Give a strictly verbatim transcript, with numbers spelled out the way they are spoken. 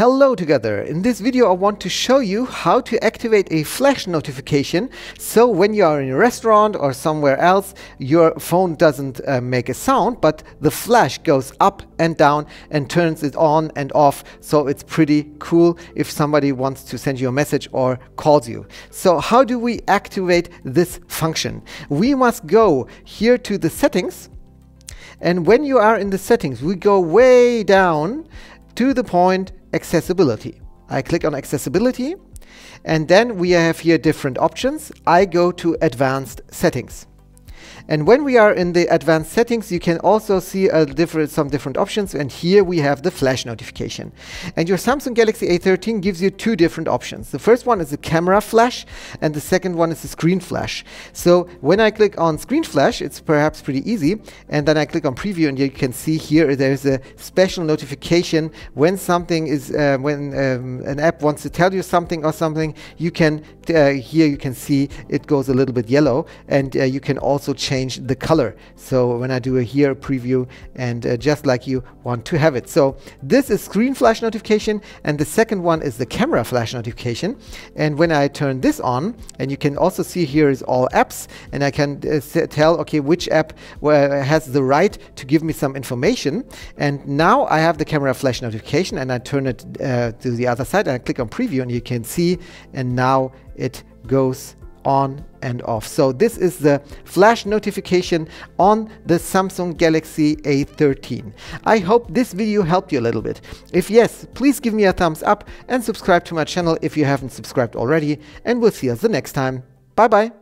Hello together! In this video I want to show you how to activate a flash notification so when you are in a restaurant or somewhere else your phone doesn't uh, make a sound, but the flash goes up and down and turns it on and off, so it's pretty cool if somebody wants to send you a message or calls you. So how do we activate this function? We must go here to the settings, and when you are in the settings we go way down to the point accessibility. I click on accessibility, and then we have here different options. I go to advanced settings, and when we are in the advanced settings you can also see a different, some different options, and here we have the flash notification. And your Samsung Galaxy A thirteen gives you two different options. The first one is the camera flash and the second one is the screen flash. So when I click on screen flash, it's perhaps pretty easy, and then I click on preview and you can see here there's a special notification when something is uh, when um, an app wants to tell you something or something. You can uh, here you can see it goes a little bit yellow, and uh, you can also change the color. So when I do a here preview, and uh, just like you want to have it. So this is screen flash notification, and the second one is the camera flash notification. And when I turn this on, and you can also see here is all apps, and I can uh, tell, okay, which app uh, has the right to give me some information. And now I have the camera flash notification, and I turn it uh, to the other side and I click on preview, and you can see, and now it goes on and off. So this is the flash notification on the Samsung Galaxy A thirteen. I hope this video helped you a little bit. If yes, please give me a thumbs up and subscribe to my channel if you haven't subscribed already, and we'll see us the next time. Bye bye.